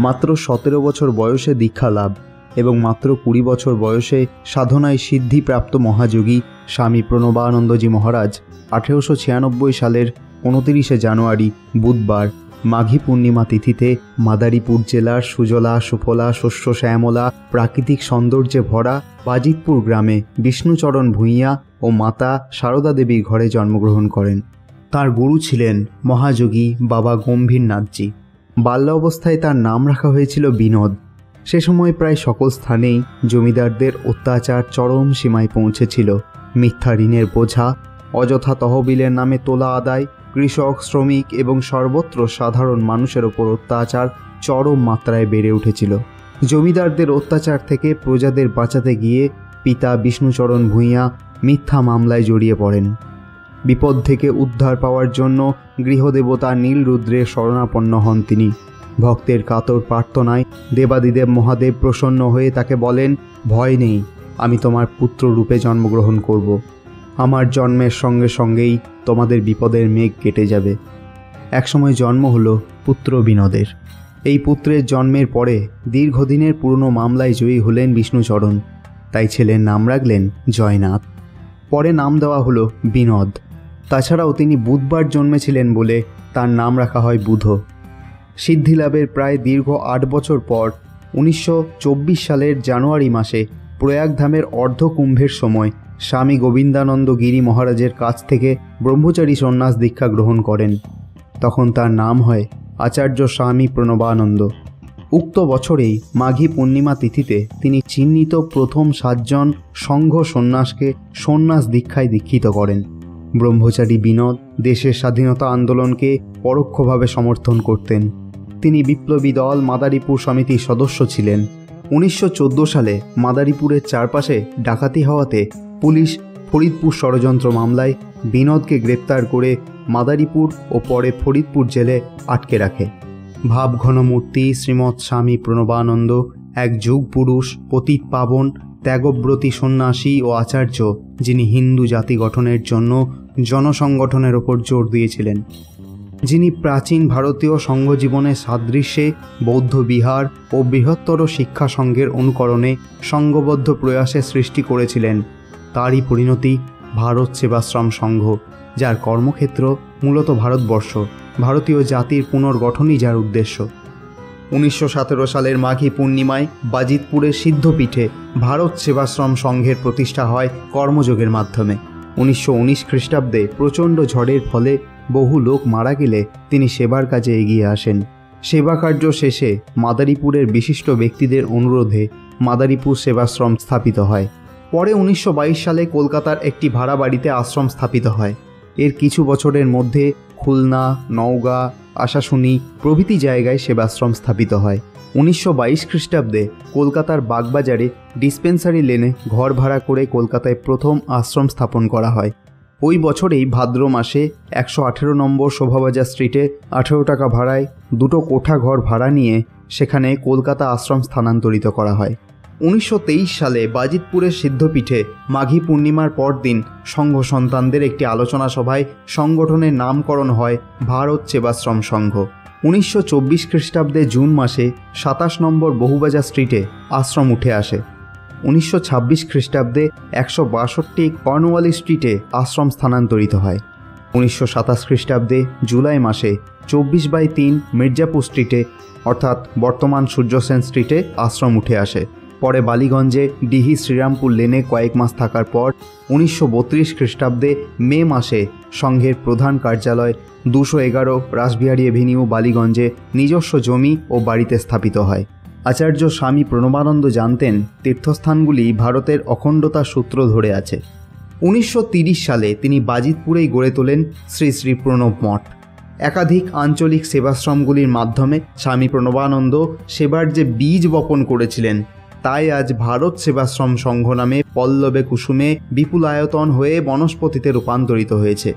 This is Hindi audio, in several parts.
मात्र 17 बछर बयसे दीक्षा लाभ एवं मात्र 20 बछर बयसे साधनाय सिद्धि प्राप्त महायोगी स्वामी प्रणवानंदजी महाराज 1896 सालेर 29 जानुआरी बुधवार माघी पूर्णिमा तिथिते मादारीपुर जिलार सुजला सुफला शस्य श्यामला प्राकृतिक सौंदर्ये भरा बाजितपुर ग्रामे विष्णुचरण भुइयां और माता शारदा देवी घरे जन्मग्रहण करें। तार गुरु छिलेन महायोगी बाबा गम्भीरनाथजी। बाल्यावस्थाय तार नाम रखा हयेछिलो बिनोद। से समय प्राय सकल स्थानेई जमीदारदेर अत्याचार चरम सीमाय पौंछेछिलो। मिथ्या ऋणेर बोझा अयथा तहबिलेर नामे तोला आदाय कृषक श्रमिक एवं सर्वत्र साधारण मानुषेर ओपर अत्याचार चरम मात्राय बेड़े उठेछिलो। जमीदारदेर अत्याचार थेके प्रजादेर बाँचाते गिये पिता विष्णुचरण भुइयां मिथ्या मामलाय जड़िये पड़ेन। विपद थेके उद्धार पावार जोन्नो गृहदेवता नीलरुद्रे शरणापन्न हन तिनी। भक्तेर कातर प्रार्थनाय देवादिदेव महादेव प्रसन्न हये ताके बोलेन, भय नेई, आमी तोमार पुत्र रूपे जन्मग्रहण करब। आमार जन्मेर संगे संगेई तोमादेर विपदेर मेघ केटे जाबे। एक समय जन्म हलो पुत्र बिनोदेर। एई पुत्रेर जन्मेर परे दीर्घदिनेर पुरानो मामलाय जयी हलेन विष्णुचरण। ताई छेलेर नाम राखलेन जयनाथ। परे नाम देवा हलो बिनोद। ताछाड़ाओ तिनी बुधवार जन्मेछिलेन बोले तार नाम रखा हय बुध। सिद्धिलाभेर प्राय दीर्घ 8 बछर पर 1924 सालेर जानुआरी मासे प्रयागधामेर अर्धकुम्भेर समय स्वामी गोविंदानंद गिरि महाराजेर काछ थेके ब्रह्मचारी सन्यास दीक्षा ग्रहण करें। तखन तार नाम हय आचार्य स्वामी प्रणवानंद। उक्त बछरेई माघी पूर्णिमा तिथिते तिनी चिन्हित प्रथम 7 जन संघ सन्यासके सन्यास दीक्षाय दीक्षित करें। ब्रह्मचारी बिनोद देशेर स्वाधीनता आंदोलन के परोक्षभावे समर्थन करतेन। तिनी विप्लबी दल मादारीपुर समितिर सदस्य छिलेन। 1914 साले मादारीपुरेर चारपाशे डाकाती हवाते पुलिस फरिदपुर षड़यंत्र मामलाय बिनोद के ग्रेप्तार करे मादारीपुर और परे फरिदपुर जेले आटके राखे। भावघन मूर्ति श्रीमद स्वामी प्रणवानंद एक जुग पुरुष पतित पावन त्यागव्रती सन्यासी और आचार्य जिनी हिंदू जाति गठनेर जन्य जनसंगठनेर ओपर जोर दिएछिलेन। जिनी प्राचीन भारतीय संघ जीवने सादृश्ये बौद्ध विहार और बृहत्तर शिक्षा संघेर अनुकरणे संघबद्ध प्रयासे सृष्टि करेछिलेन। तारी परिणति भारत सेवाश्रम संघ, जार कर्मक्षेत्र मूलत भारतवर्ष, भारतीय जातिर पुनर्गठन ही जार उद्देश्य। 1917 सालेर माघी पूर्णिमाय बाजितपुरे सिद्धपीठे भारत सेवाश्रम संघेर प्रतिष्ठा हय कर्मयोगेर माध्यमे। 1919 ख्रिस्टाब्दे प्रचंड झड़ेर फले बहु लोक मारा गेले तिनी सेवार काजे एगिये आसेन। सेवा कार्य शेषे मादारीपुरेर विशिष्ट व्यक्तिदेर अनुरोधे मादारीपुर सेवाश्रम स्थापित हय। परे 1922 साले कलकातार एक भाड़ा बाड़ीते आश्रम स्थापित हय। एर किछु बछरेर मध्ये खुलना नौगांव आशाशुनी प्रभृति जायगाय सेवाश्रम स्थापित हय। 1922 ख्रिस्टाब्दे कलकातार बागबाजारे डिस्पेंसारि लेने घर भाड़ा करे कलकाताय प्रथम आश्रम स्थापन करा हय। ओई बछरेई भाद्र मासे 118 नम्बर शोभाबाजार स्ट्रीटे 18 टाका भाड़ाय 2টো कोठा घर भाड़ा निये सेखाने कलकाता आश्रम स्थानान्तरित करा हय। 1923 साले बाजितपुरेर सिद्धपीठे माघी पूर्णिमार पर दिन संघ सन्तानदेर एकटी आलोचना सभाय संगठनेर नामकरण हय भारत सेवाश्रम संघ। 1924 ख्रिस्टाब्दे जून मासे 27 नम्बर बहुबाजार स्ट्रीटे आश्रम उठे आसे। 1926 ख्रिस्टाब्दे 162 कर्नवाली स्ट्रीटे आश्रम स्थानान्तरित हय। 1927 ख्रिस्टाब्दे जुलाई मासे 24/3 मिर्जापुर स्ट्रीटे अर्थात बर्तमान सूर्यसेन स्ट्रीटे आश्रम उठे आसे। परे बालीगंजे डिही श्रीरामपुर लेने कयेक मास थाकार पर 1932 ख्रिस्टाब्दे मे मासे संघेर प्रधान कार्यालय 211 रासबिहारी एभिनिउ बालीगंजे निजस्व जमी और बाड़ीते स्थापित हय। आचार्य स्वामी प्रणवानंद जानतेन तीर्थस्थानगुली भारतेर अखंडता सूत्र धरे आछे। 1930 साले तिनी बाजितपुरेई गड़े तोलेन श्री श्री प्रणव मठ। एकाधिक आंचलिक सेवाश्रमगुलिर माध्यमे स्वामी प्रणवानंद सेवार जे बीज बपन करेछिलेन ताई आज भारत सेवाश्रम संघ नामे पल्लवे कुसुमे विपुल आयतन हुए वनस्पतिते रूपान्तरित हयेछे।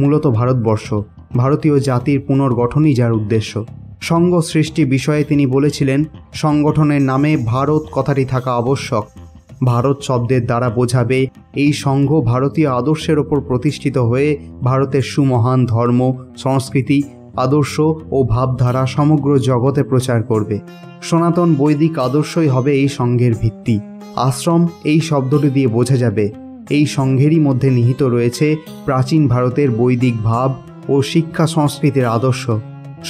मूलत भारतवर्ष भारतीय जातिर पुनर्गठनई जार उद्देश्य। संघ सृष्टि विषये तिनी बोलेछिलेन, संगठनेर नामे भारत कथाटी थाका आवश्यक। भारत शब्देर द्वारा बोझाबे एई संघ भारतीय आदर्शेर ओपर प्रतिष्ठित हये भारतेर सुमहान धर्म संस्कृति आदर्श और भावधारा समग्र जगते प्रचार करबे। सनातन वैदिक आदर्शई हबे एई संघेर भित्ति। आश्रम एई शब्दटी दिए बोझा जाबे एई संघेरई मध्य निहित रयेछे प्राचीन भारतेर वैदिक भाव और शिक्षा संस्कृतिर आदर्श।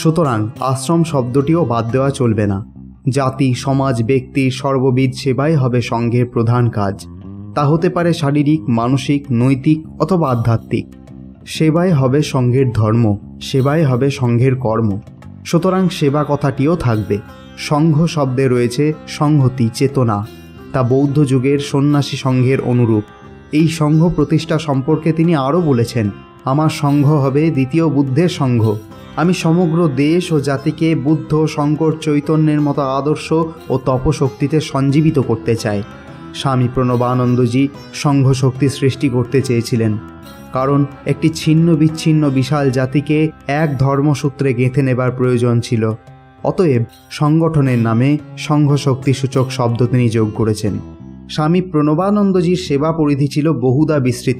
सुतरां आश्रम शब्दटिओ बाद देवा चलबे ना। जाति समाज व्यक्ति सर्वविध सेवाई हबे संघेर प्रधान काज। ता होते पारे शारीरिक मानसिक नैतिक अथवा आध्यात्मिक। सेवाई हबे संघेर धर्म, सेवाई हबे संघेर कर्म। सुतरां सेवा कथाटिओ थाकबे। संघ शब्दे रयेछे संहति चेतना। ता बौद्ध जुगेर सन्यासी संघेर अनुरूप। एई संघ प्रतिष्ठा सम्पर्के तिनि आरो बोलेछेन, आमार संघ हबे द्वितीय बुद्धेर संघ। आमी समग्र देश और जातिके बुद्ध शंकर चैतन्येर मतो आदर्श और तपशक्तिते संजीवित करते चाय। स्वामी प्रणवानंदजी संघ शक्ति सृष्टि करते चेयेछिलेन, कारण एक छिन्न विच्छिन्न विशाल जाति के एक धर्मसूत्रे गेंथे नेबार प्रयोजन छिलो। अतएव संगठनेर नामे संघ शक्ति सूचक शब्द तिनि जोग करेछेन। स्वामी प्रणवानंदजीर सेवा परिधि छिलो बहुधा विस्तृत।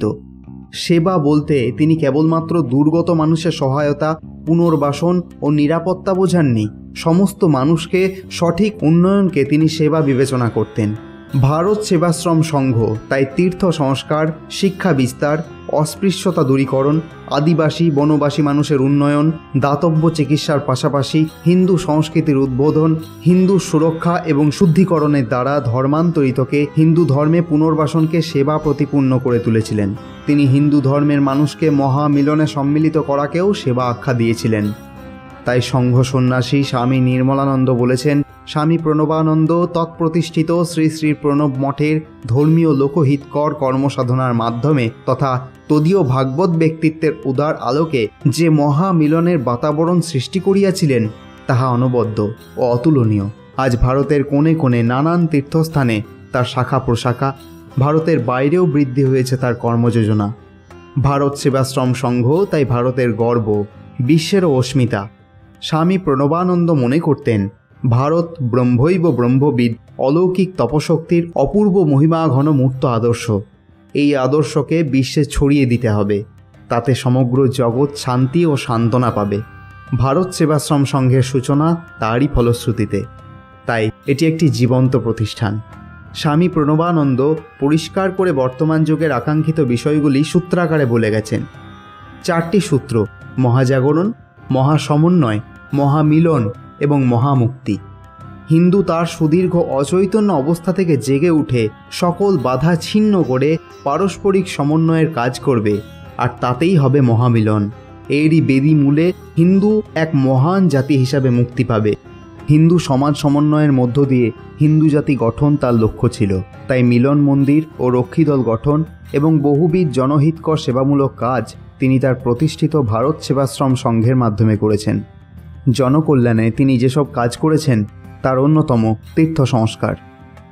सेवा बोलते तिनि केवलमात्र दुर्गत मानुषेर सहायता पुनर्बासन और निरापत्ता बोझाननि, समस्त मानुषके सठिक उन्नयनके तिनि सेवा विवेचना करतेन। भारत सेवाश्रम संघ ताई तीर्थ संस्कार, शिक्षा विस्तार, अस्पृश्यता दूरीकरण, आदिवासी बनबासी मानुषेर उन्नयन, दातव्य चिकित्सार पाशापाशी हिंदू संस्कृतिर उद्बोधन, हिंदू सुरक्षा एवं शुद्धिकरणेर द्वारा धर्मान्तरितके हिंदू धर्मे पुनर्बासनके सेवा प्रतिपूर्ण करे तुलेछिलेन। तिनि हिंदू धर्मेर मानुषके महामिलने सम्मिलित कराकेओ सेवा आख्या दियेछिलेन। ताई संघ सन्यासी स्वामी निर्मलानंद बोलेछेन, स्वामी प्रणवानंद तत्प्रतिष्ठित श्री श्री प्रणव मठेर धर्मीय लोकहितकर कर्मसाधनार माध्यमे तथा तदीय भागवत व्यक्तित्वेर उदार आलोके जे महामिलनेर वातावरण सृष्टि करियाछिलेन ताहा अनबद्ध ओ अतुलनीय। आज भारतेर कोणे कोणे नानान तीर्थस्थाने तार शाखा प्रशाखा भारतेर बाइरेओ बृद्धि हयेछे तार कर्मयोजना। भारत सेवाश्रम संघ ताई भारतेर गर्व, विश्वेर अस्मिता। स्वामी प्रणवानंद मने करतेन भारत ब्रह्मैव ब्रह्मविद अलौकिक तपशक्तिर अपूर्व महिमा घन मूर्त आदर्श। एई आदर्शके विश्वे छड़िए दिते हबे, ताते समग्र जगत शांति और सान्त्वना पाबे। भारत सेवाश्रम संघेर सूचना तारई फलश्रुतिते, ताई एटी एकटी जीवंत प्रतिष्ठान। स्वामी प्रणवानंद परिष्कार करे बर्तमान जुगेर आकांक्षित विषयगुली सूत्राकारे बोले गेछेन। चारटी सूत्र महाजागरण, महासमन्वय, महामिलन एवं महामुक्ति। हिंदू तार सुदीर्घ अचैतन्य अवस्था थेके जेगे उठे सकल बाधा छिन्न करे पारस्परिक समन्वयेर काज करबे आर तातेई हबे महामिलन। एरी बेदी मूले हिंदू एक महान जाति हिसाबे मुक्ति पाबे। हिंदू समाज समन्वयेर मध्य दिए हिंदू जाति गठन तार लक्ष्य छिलो। ताई मिलन मंदिर और रक्षीदल गठन एवं बहुविध जनहितकर सेवामूलक काज तिनि तार प्रतिष्ठित भारत सेवाश्रम संघेर माध्यमे करेछेन। जनकल्याणे तिनि जेसब काज करेछेन तार अन्यतम तीर्थ संस्कार।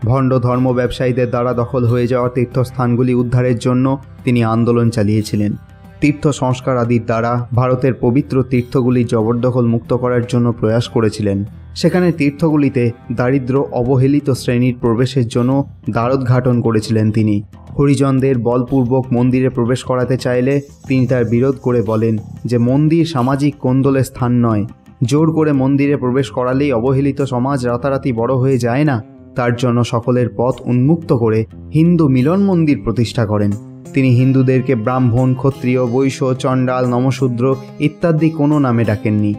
भण्ड धर्म व्यवसायीदेर द्वारा दखल हये जावा तीर्थस्थानगुली उद्धारेर जन्य तिनि आंदोलन चालियेछिलेन। तीर्थ संस्कार आदिर द्वारा भारतेर पवित्र तीर्थगुली जबरदखल मुक्त करार जन्य प्रयास करेछिलेन। सेखाने तीर्थगुलिते दारिद्र्य अवहेलित श्रेणीर प्रवेशेर जन्य द्वारोद्घाटन करेछिलेन तिनि। हरिजनदेर बलपूर्वक मंदिरे प्रवेश कराते चाइले तिनि तार बिरोध करे बोलेन जे मंदिर सामाजिक कोन्दलेर स्थान नय। जोर करे मंदिरे प्रवेश करालेई अवहेलित समाज राताराति बड़ हये जाय ना, तार जन्य सकलेर पथ उन्मुक्त करे हिंदू मिलन मंदिर प्रतिष्ठा करेन। तिनि हिंदूदेरके ब्राह्मण क्षत्रिय वैश्य चंडाल नमशूद्र इत्यादि कोनो नामे डाकेननि,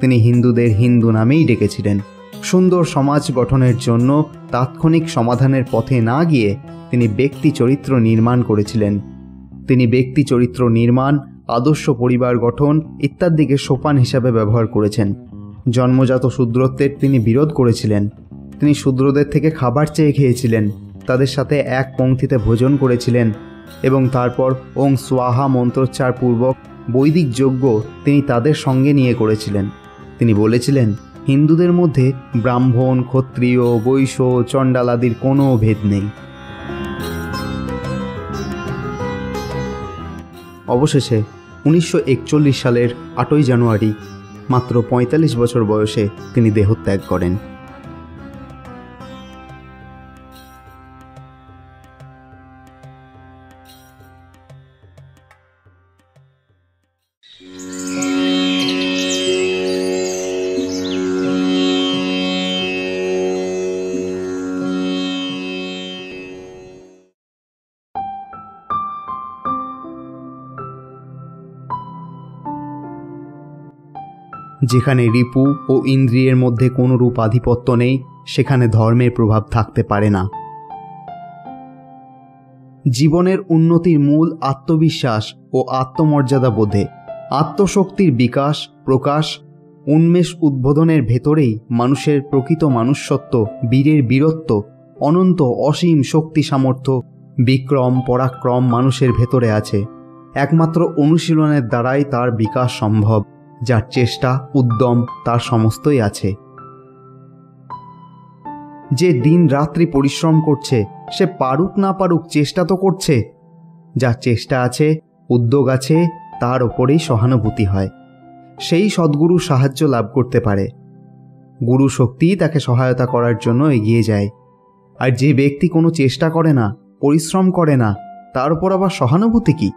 तिनि हिंदूदेर हिंदू नामेई डेकेछिलेन। सुंदर समाज गठनेर जन्य तात्क्षणिक समाधानेर पथे ना गिये तिनि व्यक्ति चरित्र निर्माण करेछिलेन। तिनि व्यक्ति चरित्र निर्माण आदर्श परिवार गठन इत्यादि के सोपान हिसाबे व्यवहार करेछेन। जन्मजात शूद्रत्वेर तिनि बिरोध करेछिलेन। तिनि शूद्रदेर थेके खाबार चेये खेयेछिलेन, तादेर साथे एक पंक्तिते भोजन करेछिलेन एवं तारपर ओम स्वाहा मंत्रोच्चार पूर्वक वैदिक यज्ञ तिनि तादेर संगे निये करेछिलेन। तिनि बोलेछिलेन हिंदूदेर मध्ये ब्राह्मण क्षत्रिय वैश्य चंडाल आदिर कोनो भेद नेই। अवशेषे 1941 सालेर 8 जानुआरी मात्र 45 बछर बयसे तिनि देहत्याग करेन। যেখানে রিপু ও ইন্দ্রিয়ের মধ্যে কোনো রূপ আধিপত্য নেই সেখানে ধর্মের প্রভাব থাকতে পারে না। জীবনের উন্নতির মূল আত্মবিশ্বাস ও আত্মমর্যাদা বোধে আত্মশক্তির বিকাশ প্রকাশ উন্মেষ উদ্বোধনের ভেতরেই মানুষের প্রকৃত মানুষত্ব বীরের বীরত্ব অনন্ত অসীম শক্তি সামর্থ্য বিক্রম পরাক্রম মানুষের ভেতরে আছে। একমাত্র অনুশীলনের দ্বারাই তার বিকাশ সম্ভব, যার চেষ্টা উদ্যম তার সমস্তই আছে। যে দিন রাত্রি পরিশ্রম করছে সে পারুক না পারুক চেষ্টা তো করছে, যার চেষ্টা আছে উদ্যোগ আছে তার ওপরেই সহানুভূতি হয়। সেই সদ্গুরু সাহায্য লাভ করতে পারে, গুরু শক্তিই তাকে সহায়তা করার জন্য এগিয়ে যায়। আর যে ব্যক্তি কোনো চেষ্টা করে না পরিশ্রম করে না তার উপর আবার সহানুভূতি কি?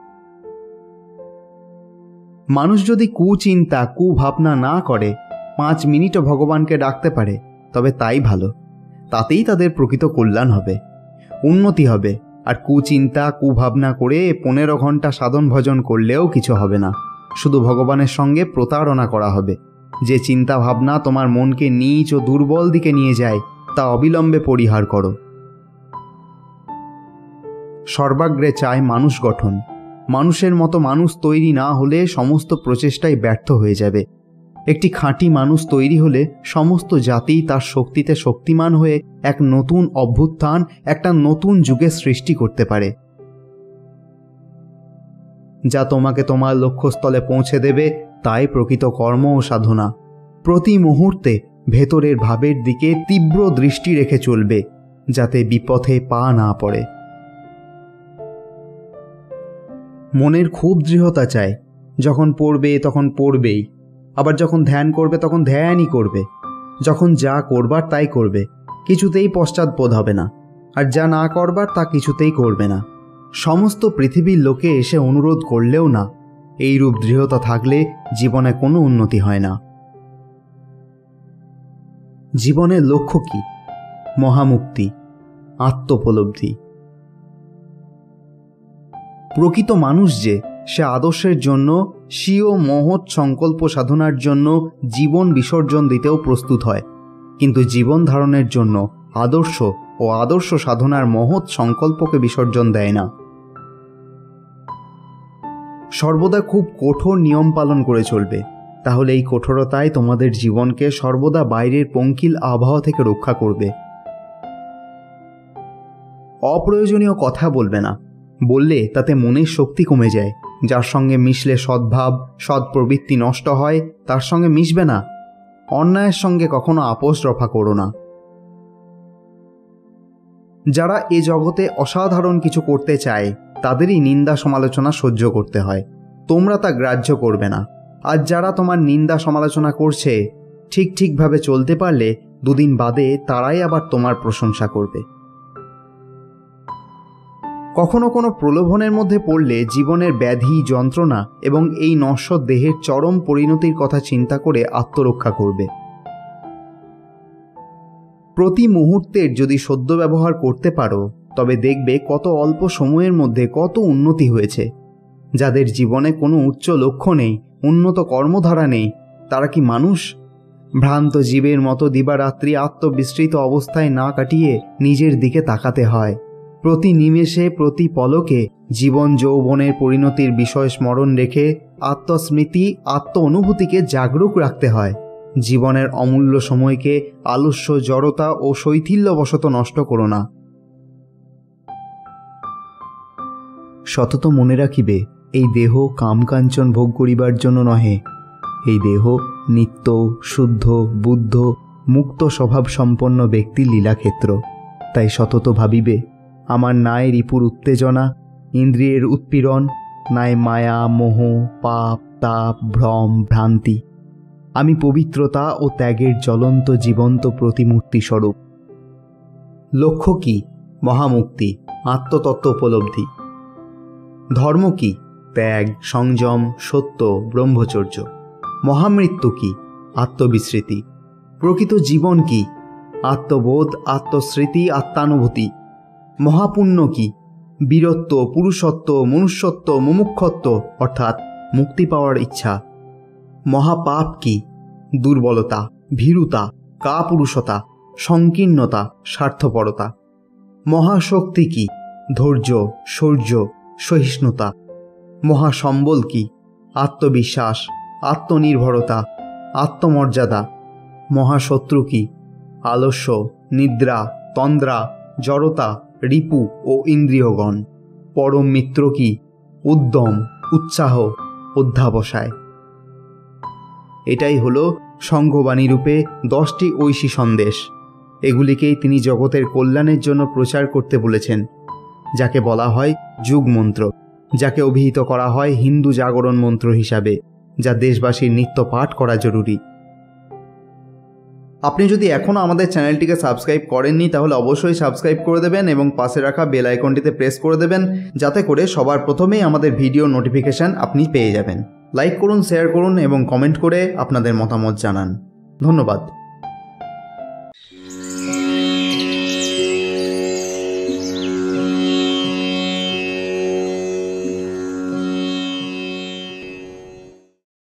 মানুষ যদি কুচিন্তা কুভাবনা না করে 5 মিনিটও ভগবানকে ডাকতে পারে তবে তাই ভালো, তাতেই তাদের প্রকৃত কল্যাণ হবে উন্নতি হবে। আর কুচিন্তা কুভাবনা করে 15 ঘন্টা সাধন ভজন করলেও কিছু হবে না, শুধু ভগবানের সঙ্গে প্রতারণা করা হবে। যে চিন্তা ভাবনা তোমার মনকে নীচ ও দুর্বল দিকে নিয়ে যায় তা অবিলম্বে পরিহার করো। সর্বাগ্রে চায় মানুষ গঠন, মানুষের মতো মানুষ তৈরি না হলে সমস্ত প্রচেষ্টাই ব্যর্থ হয়ে যাবে। একটি খাঁটি মানুষ তৈরি হলে সমস্ত জাতি তার শক্তিতে শক্তিমান হয়ে এক নতুন অভ্যুত্থান একটা নতুন যুগের সৃষ্টি করতে পারে, যা তোমাকে তোমার লক্ষ্যস্থলে পৌঁছে দেবে। তাই প্রকৃত কর্ম ও সাধনা। প্রতি মুহূর্তে ভেতরের ভাবের দিকে তীব্র দৃষ্টি রেখে চলবে যাতে বিপথে পা না পড়ে। মনের খুব দৃঢ়তা চায়, যখন পড়বে তখন পড়বেই, আবার যখন ধ্যান করবে তখন ধ্যানই করবে, যখন যা করবার তাই করবে, কিছুতেই পশ্চাৎপদ হবে না, আর যা না করবার তা কিছুতেই করবে না। সমস্ত পৃথিবীর লোকে এসে অনুরোধ করলেও না। এইরূপ দৃঢ়তা থাকলে জীবনে কোনো উন্নতি হয় না। জীবনের লক্ষ্য কি? মহামুক্তি, আত্মোপলব্ধি। প্রকৃত মানুষ যে, সে আদর্শের জন্য স্বীয় মহৎ সংকল্প সাধনার জন্য জীবন বিসর্জন দিতেও প্রস্তুত হয়, কিন্তু জীবন ধারণের জন্য আদর্শ ও আদর্শ সাধনার মহৎ সংকল্পকে বিসর্জন দেয় না। সর্বদা খুব কঠোর নিয়ম পালন করে চলবে, তাহলে এই কঠোরতাই তোমাদের জীবনকে সর্বদা বাইরের পঙ্কিল আবহাওয়া থেকে রক্ষা করবে। অপ্রয়োজনীয় কথা বলবে না, বললে তাতে মনের শক্তি কমে যায়। যার সঙ্গে মিশলে সদ্ভাব সৎপ্রবৃত্তি নষ্ট হয় তার সঙ্গে মিশবে না। অন্যায়ের সঙ্গে কখনো আপোষ রফা করো না। যারা এ জগতে অসাধারণ কিছু করতে চায় তাদেরই নিন্দা সমালোচনা সহ্য করতে হয়, তোমরা তা গ্রাহ্য করবে না। আর যারা তোমার নিন্দা সমালোচনা করছে ঠিক ঠিকভাবে চলতে পারলে দুদিন বাদে তারাই আবার তোমার প্রশংসা করবে। কখনো কোনো প্রলোভনের মধ্যে পড়লে জীবনের ব্যাধি যন্ত্রণা এবং এই নশ্বর দেহের চরম পরিণতির কথা চিন্তা করে আত্মরক্ষা করবে। প্রতি মুহূর্তের যদি সদ্য ব্যবহার করতে পারো তবে দেখবে কত অল্প সময়ের মধ্যে কত উন্নতি হয়েছে। যাদের জীবনে কোনো উচ্চ লক্ষ্য নেই উন্নত কর্মধারা নেই তারা কি মানুষ? ভ্রান্ত জীবের মতো দিবারাত্রি আত্মবিস্তৃত অবস্থায় না কাটিয়ে নিজের দিকে তাকাতে হয়। প্রতি নিমেষে প্রতি পলকে জীবন যৌবনের পরিণতির বিষয় স্মরণ রেখে আত্মস্মৃতি আত্ম অনুভূতিকে জাগরুক রাখতে হয়। জীবনের অমূল্য সময়কে আলস্য জড়তা ও শৈথিল্যবশত নষ্ট করো না। সতত মনে রাখিবে এই দেহ কামকাঞ্চন ভোগ করিবার জন্য নহে, এই দেহ নিত্য শুদ্ধ বুদ্ধ মুক্ত স্বভাব সম্পন্ন ব্যক্তির লীলাক্ষেত্র। তাই সতত ভাবিবে আমার নাই রিপুর উত্তেজনা ইন্দ্রিয়ের উৎপীড়ন, নাই মায়া মোহ পাপ তাপ ভ্রম ভ্রান্তি। আমি পবিত্রতা ও ত্যাগের জ্বলন্ত জীবন্ত প্রতিমূর্তি স্বরূপ। লক্ষ্য কি? মহামুক্তি, আত্মতত্ত্ব উপলব্ধি। ধর্ম কি? ত্যাগ সংযম সত্য ব্রহ্মচর্য। মহামৃত্যু কি? আত্মবিস্মৃতি। প্রকৃত জীবন কি? আত্মবোধ আত্মস্মৃতি আত্মানুভূতি। মহাপুণ্য কি? বীরত্ব পুরুষত্ব মনুষ্যত্ব মুমুক্ষত্ব অর্থাৎ মুক্তি পাওয়ার ইচ্ছা। মহাপাপ কি? दुर्बलता, भीरुता, कापुरुषता, संकीर्णता, स्वार्थपरता। महाशक्ति की धैर्य, शौर्य, सहिष्णुता। महासम्बल की आत्मविश्वास, आत्मनिर्भरता, आत्ममर्यादा। महाशत्रु की आलस्य, निद्रा, तंद्रा, जड़ता, रिपु और इंद्रियगण। परम मित्र की उद्यम, उत्साह, अध्यवसाय। एटाई हलो संघवाणी रूपे 10टी ऐसी सन्देश। एगुलिकेई तिनी जगतेर कल्याणेर जन्य प्रचार करते बोलेछेन, जाके बला हय जुग मंत्र, जाके अभिहित करा हय हिंदू जागरण मंत्र हिसाबे, जा देशबासीर नित्य पाठ करा जरूरी। आपनी यदि एखोनो आमादेर चैनलटिके सबस्क्राइब करेननि ताहले अवश्यई सबस्क्राइब करे देबेन एबं पाशे राखा बेल आइकनटिते प्रेस करे देबेन, जाते करे सबार प्रथमेई आमादेर भिडियो नोटिफिकेशन आपनी पेये जाबेन। लाइक करुन, शेयर करुन एबं कमेंट करे आपनादेर मतामत जानान। धन्यवाद।